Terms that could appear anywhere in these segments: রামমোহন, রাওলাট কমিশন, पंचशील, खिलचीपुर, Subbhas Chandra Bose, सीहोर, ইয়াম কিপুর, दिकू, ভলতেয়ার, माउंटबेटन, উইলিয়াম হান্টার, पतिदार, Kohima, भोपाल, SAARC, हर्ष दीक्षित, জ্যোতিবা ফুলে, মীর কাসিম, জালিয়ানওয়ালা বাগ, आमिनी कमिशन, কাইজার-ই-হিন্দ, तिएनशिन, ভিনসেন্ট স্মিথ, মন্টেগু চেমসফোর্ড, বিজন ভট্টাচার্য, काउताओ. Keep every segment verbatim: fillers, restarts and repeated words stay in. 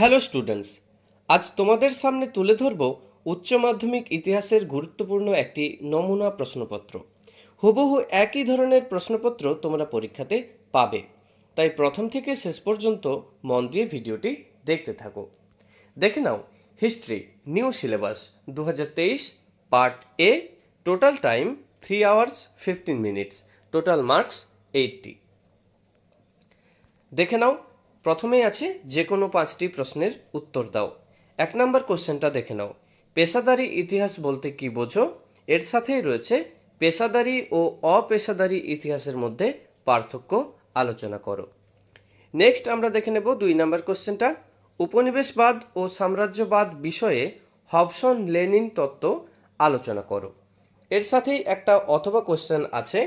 Hello students, आज तुम्हारे सामने तुले धरब उच्च माध्यमिक इतिहासेर गुरुत्वपूर्ण एक नमूना प्रश्नपत्र। हुबहु एक ही धरनेर प्रश्नपत्र तुम्हारा परीक्षाते पाबे, ताई प्रथम थेके शेष पर्यन्त मन दिए भिडियोटी देखते थाको। देखे नाओ हिस्ट्री निउ सिलेबास दो हज़ार तेईस part A, total time three hours fifteen minutes, total marks eighty. देखे नाओ प्रथमेই আছে যে কোনো পাঁচটি প্রশ্নের উত্তর দাও। এক নম্বর কোশ্চেনটা দেখে নাও, পেশাদারি ইতিহাস বলতে কি বোঝো? এর সাথেই রয়েছে পেশাদারি ও অপেশাদারি ইতিহাসের মধ্যে পার্থক্য আলোচনা করো। নেক্সট আমরা দেখে নেব দুই নম্বর কোশ্চেনটা, উপনিবেশবাদ ও সাম্রাজ্যবাদ বিষয়ে হবসন লেনিন তত্ত্ব আলোচনা করো। এর সাথেই একটা অথবা কোশ্চেন আছে,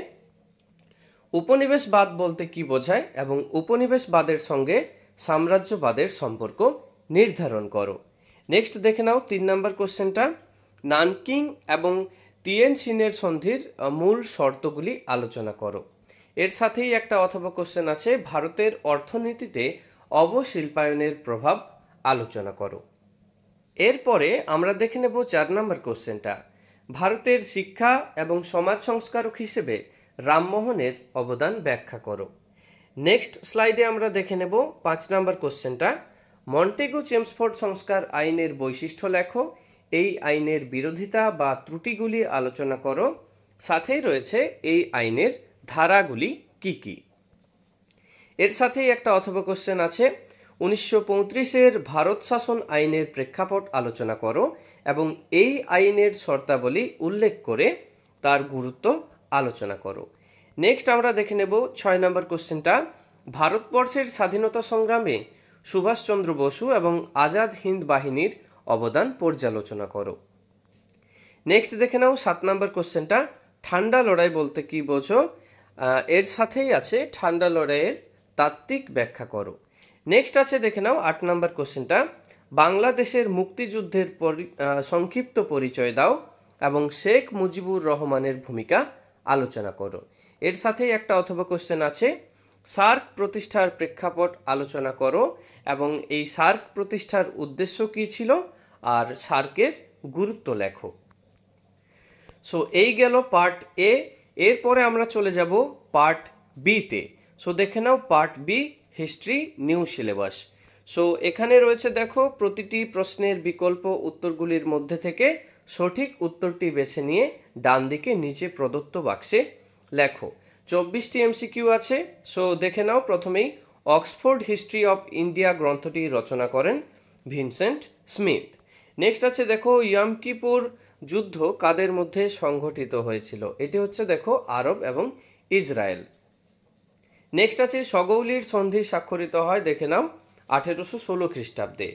উপনিवेशवाद बोलते कि बोझाय एवं उपनिवेशवादेर संगे साम्राज्यवादेर सम्पर्क निर्धारण करो। नेक्स्ट देखे नाओ तीन नम्बर कोश्चेनटा, नानकिंग एवं तिएनशिनेर सन्धिर मूल शर्तगुली आलोचना करो। एर साथेई एकटा अथवा कोश्चेन आछे, भारतेर अर्थनीतिते अवशिल्पायनेर प्रभाव आलोचना करो। एरपरे आमरा देखे नेब चार नम्बर कोश्चेनटा, भारतेर शिक्षा एवं समाज संस्कारक हिसेबे রামমোহনের অবদান ব্যাখ্যা করো। নেক্সট স্লাইডে আমরা দেখে নেব পাঁচ নম্বর কোশ্চেনটা, মন্টেগু চেমসফোর্ড সংস্কার আইনের বৈশিষ্ট্য লেখো, এই আইনের বিরোধিতা বা ত্রুটিগুলি আলোচনা করো। সাথেই রয়েছে এই আইনের ধারাগুলি কি কি। এর সাথেই একটা অথবা কোশ্চেন আছে, উনিশশো পঁয়ত্রিশের ভারত শাসন আইনের প্রেক্ষাপট আলোচনা করো এবং এই আইনের শর্তাবলী উল্লেখ করে তার গুরুত্ব आलोचना करो। नेक्स्ट आमरा देखे नेब छय नम्बर कोश्चेनटा, भारतवर्षेर स्वाधीनता संग्रामे सुभाष चंद्र बसु एवं आजाद हिंद बाहिनीर अवदान पर्यालोचना करो। नेक्स्ट देखे नाओ सात नम्बर कोश्चेनटा, ठंडा लड़ाई बोलते कि बोझो? एर साथेई आछे ठंडा लड़ाइएर तात्विक व्याख्या करो। नेक्स्ट आछे देखे नाओ आठ नम्बर कोश्चेनटा, बांग्लादेशेर मुक्तियुद्धेर संक्षिप्त परिचय दाओ एवं शेख मुजिबुर रहमानेर भूमिका आलोचना करो। एर साथे एकटा अथवा कोश्चेन आछे, सार्क प्रतिष्ठार प्रेक्षापट आलोचना करो एवं एई सार्क प्रतिष्ठार उद्देश्य कि छिलो आर सार्केर गुरुत्व लेखो। सो एई गेलो पार्ट ए। एर परे आमरा चले जाब पार्ट बी ते। सो देखे नाओ part B history new syllabus. So एखाने रयेछे देखो प्रतिटी प्रश्नेर विकल्प उत्तरगुलिर मध्य थेके सठिक उत्तरटी बेছে নিয়ে ডান দিকে নিচে প্রদত্ত বাক্সে লেখো। চব্বিশটি এমসিকিউ আছে। সো দেখে নাও প্রথমেই অক্সফোর্ড হিস্ট্রি অফ ইন্ডিয়া গ্রন্থটি রচনা করেন ভিনসেন্ট স্মিথ। নেক্সট আছে দেখো ইয়াম কিপুর যুদ্ধ কাদের মধ্যে সংঘটিত হয়েছিল? এটি হচ্ছে দেখো আরব এবং ইসরায়েল। নেক্সট আছে সগৌলির সন্ধি স্বাক্ষরিত হয়, দেখে নাও আঠেরোশো ষোলো খ্রিস্টাব্দে।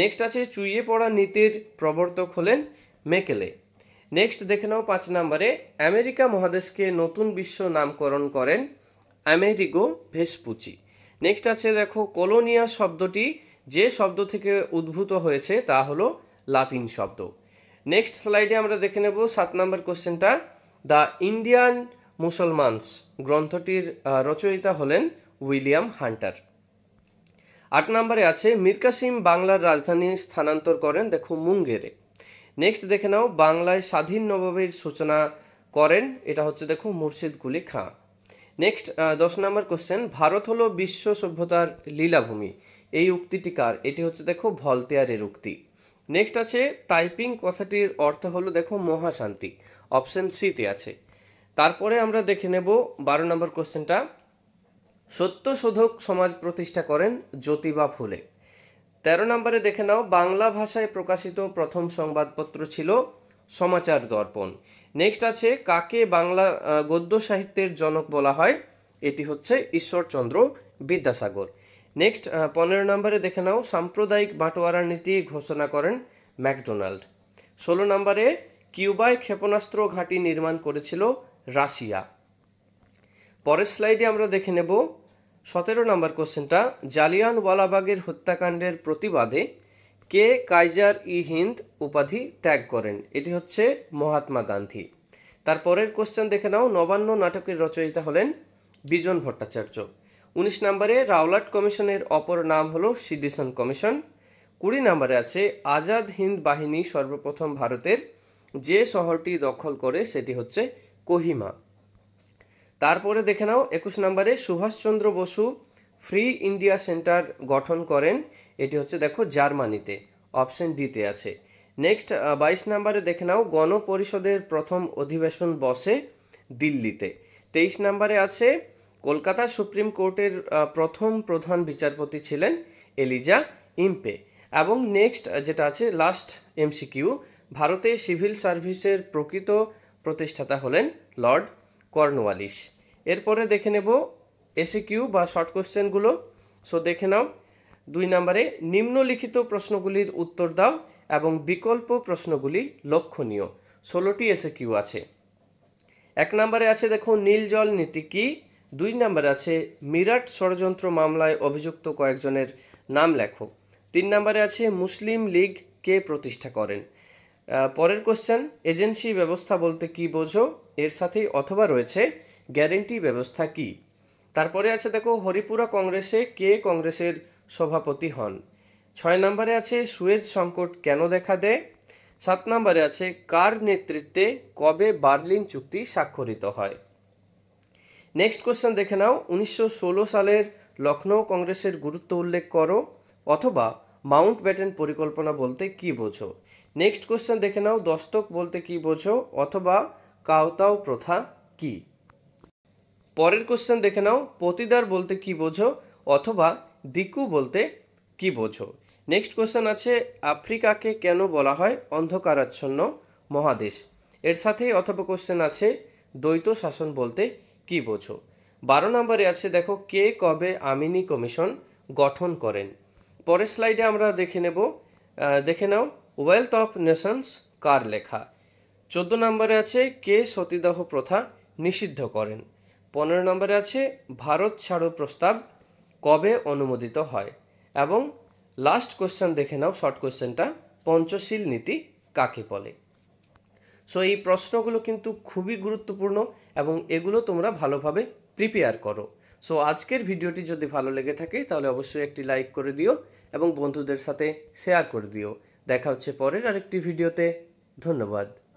নেক্সট আছে চুইয়ে পড়া নীতির প্রবর্তক হলেন মেকেলে। নেক্সট দেখে নাও পাঁচ নম্বরে, আমেরিকা মহাদেশকে নতুন বিশ্ব নামকরণ করেন আমেরিগো ভেসপুচি। নেক্সট আছে দেখো কলোনিয়া শব্দটি যে শব্দ থেকে উদ্ভূত হয়েছে তা হলো লাতিন শব্দ। নেক্সট স্লাইডে আমরা দেখে নেব সাত নম্বর কোশ্চেনটা, দ্য ইন্ডিয়ান মুসলমানস গ্রন্থটির রচয়িতা হলেন উইলিয়াম হান্টার। আট নম্বরে আছে মীর কাসিম বাংলার রাজধানী স্থানান্তর করেন দেখো মুঙ্গেরে। নেক্সট দেখে নাও বাংলায় স্বাধীন নবাবের সূচনা করেন, এটা হচ্ছে দেখো মুর্শিদ কুলি খাঁ। নেক্সট দশ নম্বর কোশ্চেন, ভারত হলো বিশ্ব সভ্যতার লীলাভূমি, এই উক্তিটি কার? এটি হচ্ছে দেখো ভলতেয়ারের উক্তি। নেক্সট আছে টাইপিং কথাটির অর্থ হলো দেখো মহাশান্তি, অপশন সিতে আছে। তারপরে আমরা দেখে নেব বারো নম্বর কোশ্চেনটা, সত্যশোধক সমাজ প্রতিষ্ঠা করেন জ্যোতিবা ফুলে। তেরো নম্বরে দেখে নাও বাংলা ভাষায় প্রকাশিত প্রথম সংবাদপত্র ছিল সমাচার দর্পণ। নেক্সট আছে কাকে বাংলা গদ্য সাহিত্যের জনক বলা হয়? এটি হচ্ছে ঈশ্বরচন্দ্র বিদ্যাসাগর। নেক্সট পনেরো নম্বরে দেখে নাও সাম্প্রদায়িক বাঁটোয়ারা নীতি ঘোষণা করেন ম্যাকডোনাল্ড। ষোলো নম্বরে কিউবায় ক্ষেপণাস্ত্র ঘাঁটি নির্মাণ করেছিল রাশিয়া। পরের স্লাইডে আমরা দেখে নেব সতেরো নম্বর কোশ্চেনটা, জালিয়ানওয়ালা বাগের হত্যাকাণ্ডের প্রতিবাদে কে কাইজার-ই-হিন্দ উপাধি ত্যাগ করেন? এটি হচ্ছে মহাত্মা গান্ধী। তারপরের কোশ্চেন দেখে নাও, নবান্ন নাটকের রচয়িতা হলেন বিজন ভট্টাচার্য। উনিশ নম্বরে রাওলাট কমিশনের অপর নাম হলো সিডিশন কমিশন। कुड़ी नम्बरे आछे आजाद हिंद बाहिनी सर्वप्रथम भारतेर जे शहरटी दखल करे सेटी होच्छे कोहिमा। तारपरे देखे नाओ एकुश नम्बरे Subhash Chandra Basu free India centre गठन करें एटी होच्छे देखो जार्मानीते अपशन डी ते आछे। नेक्स्ट बाईस नम्बरे देखे नाओ गणपरिषदेर प्रथम अधिवेशन बसे दिल्लीते। तेईस नम्बरे आछे कलकाता सुप्रीम कोर्टेर प्रथम प्रधान विचारपति छिलेन एलिजा इम्पे। एबं नेक्स्ट जेटा आछे लास्ट एमसीक्यू भारते सिविल सार्विसेर प्रकृत प्रतिष्ठाता हलेन लर्ड कर्नवालिस। एरपरे देखे नेब एसिक्यू बा शर्ट कोश्चेनगुलो। सो देखे नाओ दुई नम्बरे निम्नलिखित प्रश्नगुलिर उत्तर दाओ एबं विकल्प प्रश्नगुली लक्षणीय। षोलोटी एसिक्यू आछे। एक नम्बरे आछे देखो नील जल नीति की। दुई नम्बरे आछे मिराट षड़यंत्र मामलाय अभियुक्त कयेकजनेर नाम लेखो। तीन नम्बरे आछे मुस्लिम लीग के प्रतिष्ठा करें। परेर कोश्चेन एजेंसी व्यवस्था बोलते कि बोझो एर साथेई अथवा रयेछे ग्यारेंटी व्यवस्था की। तारपरे आछे देखो हरिपुरा कंग्रेसे के कंग्रेसेर सभापति हन। छय नम्बरे आछे सुएज संकट केन देखा दे। सात नम्बरे आछे कार नेतृत्वे कबे बार्लिन चुक्ति स्वाक्षरित हय। नेक्स्ट कोश्चन देखे नाओ उन्नीसशो षोलो सालेर लखनऊ कंग्रेसेर गुरुत्व उल्लेख करो अथवा माउंटबेटन परिकल्पना बोलते कि बोझो। नेक्स्ट कोश्चन देखे नाओ दस्तक बोलते कि बोझो अथवा काउताओ प्रथा की। परेर कोश्चन देखे नाओ पतिदार बोलते कि बोझो अथवा दिकू बोलते कि बोझो। नेक्स्ट क्वेश्चन आछे आफ्रिका के क्यों बला है अंधकाराच्छन्न महादेश। एर साथे अथवा क्वेश्चन आछे द्वैत शासन बोलते कि बोझो। बारो नम्बरे आछे देखो के कबे आमिनी कमिशन गठन करें। परेर स्लाइडे आमरा देखे नेब। देखे नाओ वेल्थ अफ नेशंस कार लेखा। चौदो नम्बरे आछे के सतीदाह प्रथा निषिद्ध करें। पंद्रो नम्बरे आछे भारत छाड़ो प्रस्ताव कबे अनुमोदित हय। एबं लास्ट क्वेश्चन देखे नाओ शर्ट कोश्चेनटा पंचशील नीति काके बोले। सो ये प्रश्नगुलो किन्तु खूबी गुरुत्वपूर्ण एबं एगुलो तोमरा भालोभाबे प्रिपेयर करो। सो आजकेर भिडियोटी जोदि भालो लेगे थाके ताहले अवश्यई एकटी लाइक करे दिओ एबं बंधुदेर साथे शेयर करे दिओ। देखा होच्छे परेर आरेकटी भिडियोते। धन्यवाद।